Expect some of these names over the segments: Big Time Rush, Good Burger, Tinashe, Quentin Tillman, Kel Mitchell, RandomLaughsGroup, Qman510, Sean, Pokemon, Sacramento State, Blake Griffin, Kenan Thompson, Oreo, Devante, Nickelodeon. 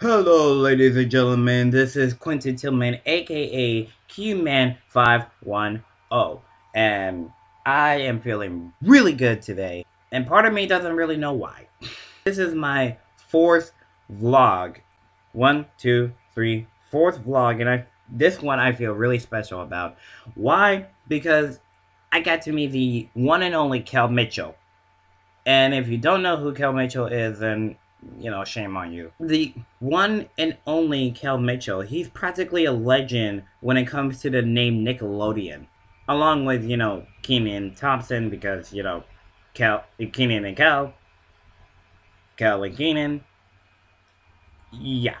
Hello, ladies and gentlemen. This is Quentin Tillman, aka Qman510, and I am feeling really good today. And part of me doesn't really know why. This is my fourth vlog. One, two, three, fourth vlog, and this one I feel really special about. Why? Because I got to meet the one and only Kel Mitchell. And if you don't know who Kel Mitchell is, then you know, shame on you. The one and only Kel Mitchell, he's practically a legend when it comes to the name Nickelodeon. Along with, you know, Kenan Thompson, because, you know, Kel and Kenan. Yeah.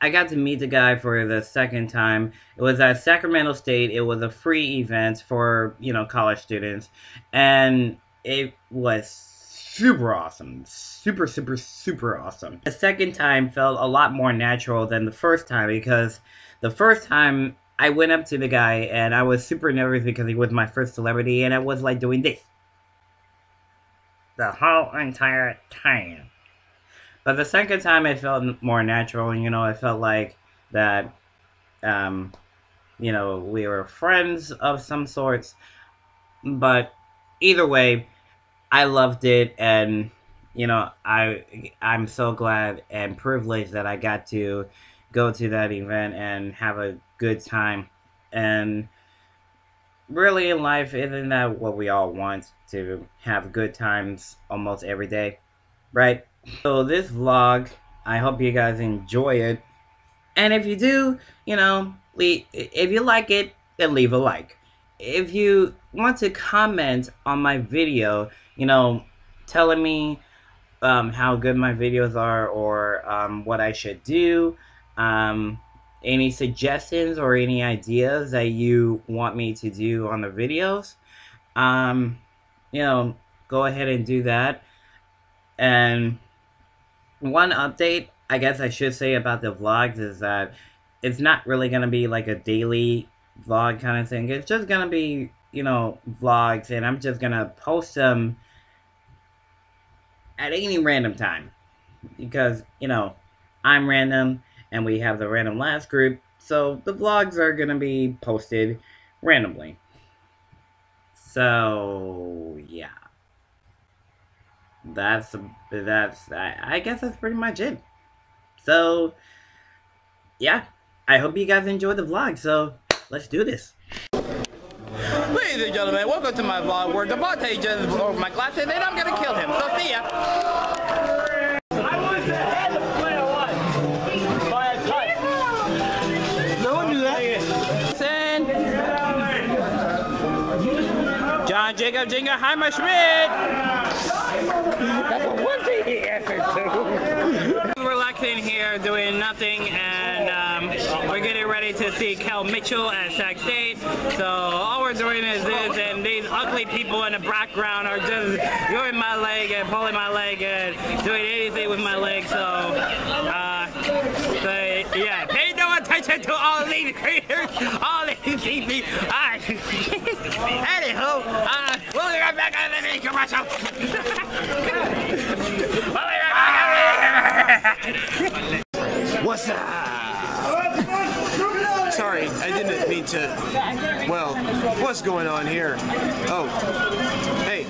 I got to meet the guy for the second time. It was at Sacramento State. It was a free event for, you know, college students. And it was super awesome. Super, super, super awesome. The second time felt a lot more natural than the first time, because the first time I went up to the guy and I was super nervous because he was my first celebrity and I was like doing this the whole entire time. But the second time it felt more natural, and you know, it felt like that, you know, we were friends of some sorts. But either way, I loved it, and you know, I'm so glad and privileged that I got to go to that event and have a good time. And really, in life, isn't that what we all want? To have good times almost every day, right? So this vlog, I hope you guys enjoy it, and if you do, you know, if you like it, then leave a like. If you want to comment on my video, you know, telling me how good my videos are, or what I should do, any suggestions or any ideas that you want me to do on the videos, you know, go ahead and do that. And one update I guess I should say about the vlogs is that it's not really going to be like a daily vlog kind of thing. It's just going to be, you know, vlogs, and I'm just going to post them at any random time, because, you know, I'm random and we have the Random Laughs group, so the vlogs are going to be posted randomly. So yeah, I guess that's pretty much it. So yeah, I hope you guys enjoyed the vlog, so let's do this. Ladies and gentlemen, welcome to my vlog where Devante just blew over my glasses and I'm gonna kill him. So see ya. I was ahead of player one by a touch. No one do that. Send. John Jacob Jenga Heimer Schmidt. That's a whoopsie he answered to. We're relaxing here, doing nothing, and we're getting ready to see Kel Mitchell at Sac State. So all we're doing is this, and these ugly people in the background are just doing my leg and pulling my leg and doing anything with my leg. So, yeah, pay no attention to all these creators, all these people. Alright, anywho, we'll be right back on the commercial. We'll be right back. What's up? Sorry, I didn't mean to. Well, what's going on here? Oh, hey,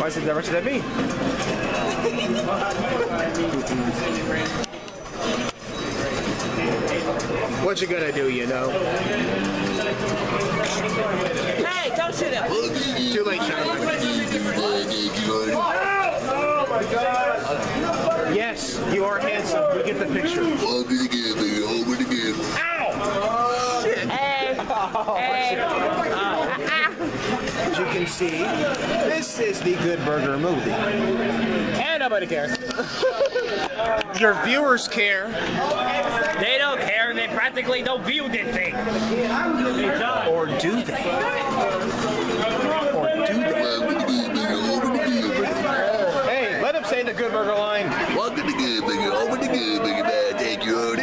why is it directed at me? What you gonna do, you know? Hey, don't shoot him! Too late, Sean. Oh my God! Yes, you are handsome. We get the picture. As you can see, this is the Good Burger movie. And nobody cares. Your viewers care. They don't care, and they practically don't view this thing. Or do they? Or do they? Hey, let him say the Good Burger line. Welcome to Good Burger, over the Good Burger, man. Thank you, honey.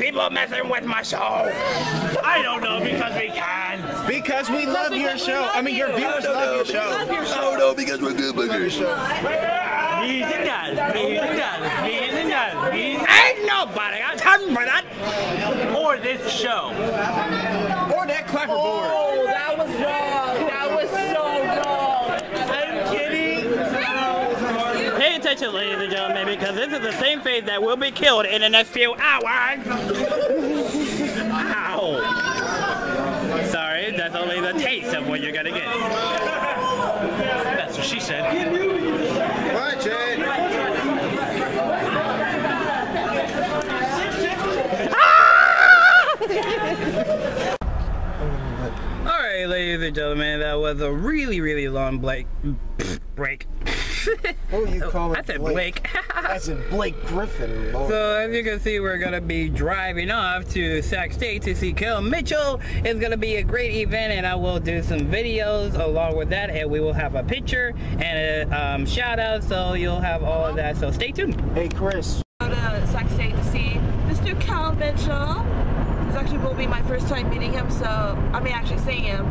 People messing with my show. I don't know, because we can. Because we love your show. I mean, your viewers love your show. I don't know, because we're Good Burgers. $1,000. Ain't nobody got time for that. Or this show. Or that clapperboard. Oh, that was wrong. That was so wrong. I'm kidding. No. Pay attention, ladies and gentlemen, because this is the same phase that will be killed in the next few hours. Ow. Sorry, that's only the taste of what you're gonna get. That's what she said. Watch it! Alright, ladies and gentlemen, that was a really, really long break. What do you call it? I said Blake. I said Blake Griffin. Lord. So as you can see, we're gonna be driving off to Sac State to see Kel Mitchell. It's gonna be a great event, and I will do some videos along with that, and we will have a picture and a shout out. So you'll have all of that. So stay tuned. Hey Chris. Go to Sac State to see Mr. Kel Mitchell. This actually will be my first time meeting him, so I mean actually seeing him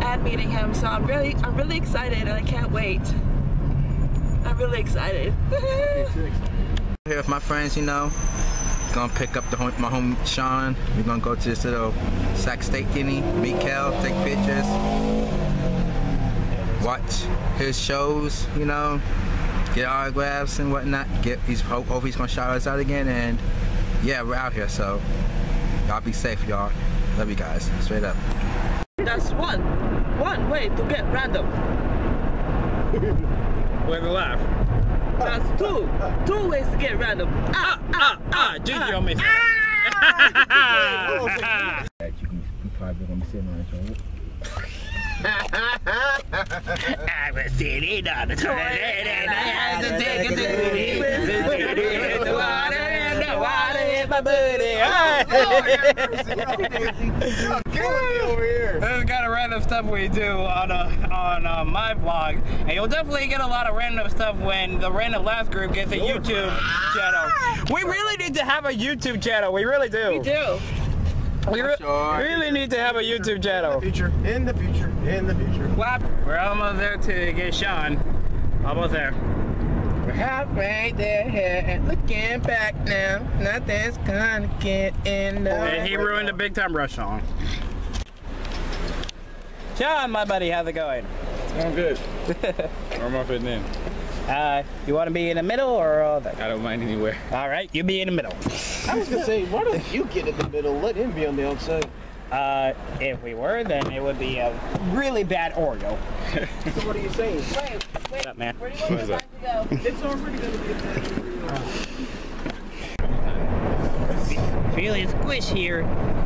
and meeting him. So I'm really excited, and I can't wait. I'm really excited. Here with my friends, you know. Gonna pick up my homie Sean. We're gonna go to this little Sac State Guinea, meet Kel, take pictures, watch his shows, you know, get autographs and whatnot. Hopefully he's gonna shout us out again, and yeah, we're out here, so y'all be safe, y'all. Love you guys, straight up. That's one way to get random. With a laugh. That's two ways to get random. You almost said that. You probably gonna be sitting on the toilet. I was sitting on the toilet and I had to take a dookie. The water in my booty. There's kind of random stuff we do on my blog, and you'll definitely get a lot of random stuff when the Random Laughs Group gets a YouTube channel. We really need to have a YouTube channel. We really do. We do. We really need to have a YouTube channel. In the future. We're almost there to get Sean. Almost there. We're halfway there, and looking back now, nothing's gonna get in the way. And he ruined the Big Time Rush song. John, my buddy, how's it going? I'm good. Where am I fitting in? You want to be in the middle or all that? I don't mind anywhere. All right, you be in the middle. I was gonna say, why don't you get in the middle? Let him be on the outside. If we were, then it would be a really bad Oreo. So what are you saying? Wait, what's up, man? Where do you want to go? It's already gonna be a bad Oreo. Feeling squish here.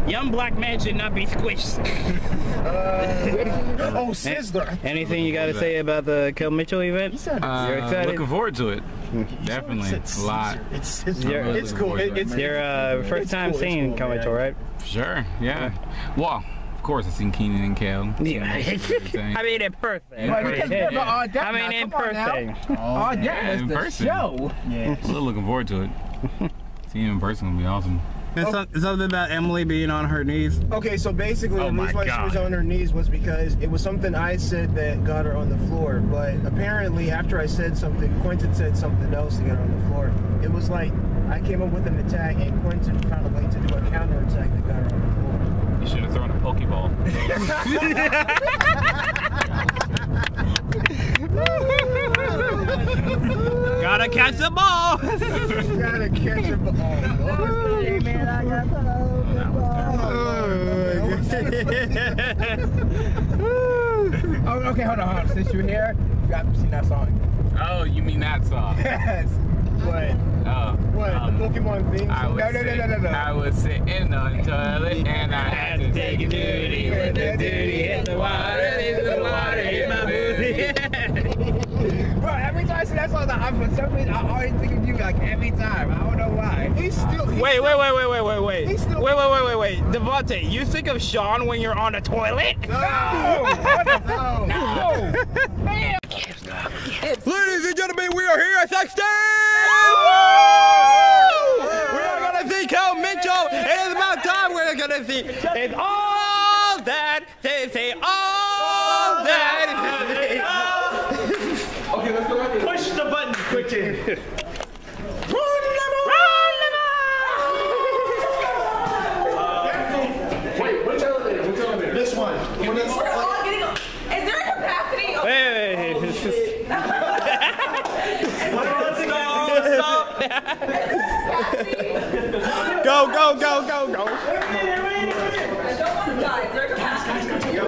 Young black man should not be squished. Oh, Sizzler. Anything you got to say about the Kel Mitchell event? You're excited? Looking forward to it. Definitely. A lot. It's Sizzler. It's cool. It's your first time seeing Kel Mitchell, right? Sure. Yeah. Well, of course I've seen Kenan and Kel. Yeah. I mean in person. In person. Yeah. Still looking forward to it. Seeing him in person will be awesome. Something about Emily being on her knees. Okay, so basically the reason why she was on her knees was because it was something I said that got her on the floor, but apparently after I said something, Quentin said something else to get her on the floor. It was like I came up with an attack and Quentin found a way to do a counterattack that got her on the floor. You should have thrown a Pokeball. Gotta catch the ball! Gotta catch the ball. Oh, okay, hold on. Since you're here, you have to sing that song. Oh, you mean that song? Yes. What? What? The Pokemon thing? No. I was sitting on the toilet and I had to take a duty with the duty in the water. There's the water in my booty. Bro, every time I say that song, for some reason, I always think of you like every time. I don't know why. He's still. Wait. Devante, you think of Sean when you're on the toilet? No. No. Ladies and gentlemen, we are here at Sac State. We are gonna see Kel Mitchell. It is about time we're gonna see. It's all that. They say all that. Okay, let's go right there. Push the button. Go, go, go, go, go. I don't want to die. They're passing. You're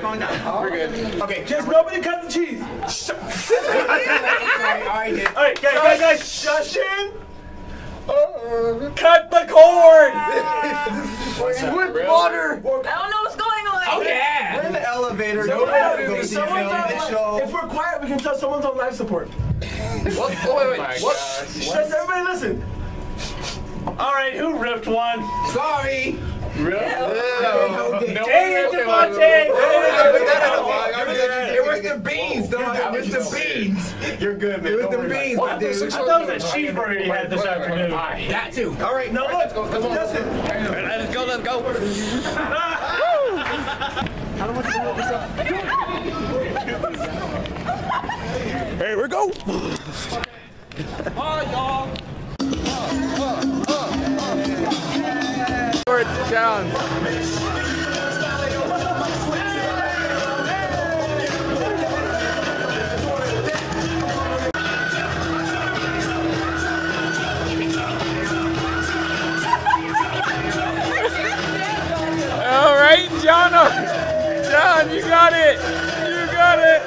going down. We're good. Okay, just nobody cut the cheese. All right, guys. Justin. Cut the cord! With water! I don't know what's going on! Oh, yeah! We're in the elevator. If we're quiet, we can tell someone's on life support. What? Oh, wait. What? Just everybody listen. Alright, who ripped one? Sorry! Ripped? No. Dang it, Devante! It was the beans, though. It was the beans. You're good, man. It was the beans, my dude. I thought it was a cheeseburger you had this afternoon. That too. All right, no, let's go. Come on. Let's go, let's go. I don't want to blow this up. Here we go. Hi, y'all. Fourth down. John, you got it! You got it!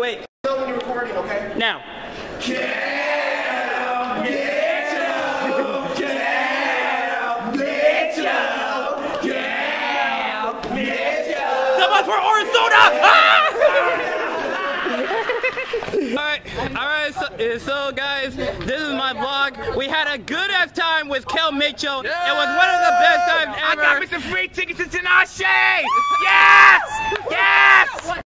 Wait. So when you're recording, okay? Now. Kel Mitchell. Someone for Arizona! All right. So guys, this is my vlog. We had a good ass time with Kel Mitchell. Yeah. It was one of the best times ever. I got me some free tickets to Tinashe. Yes.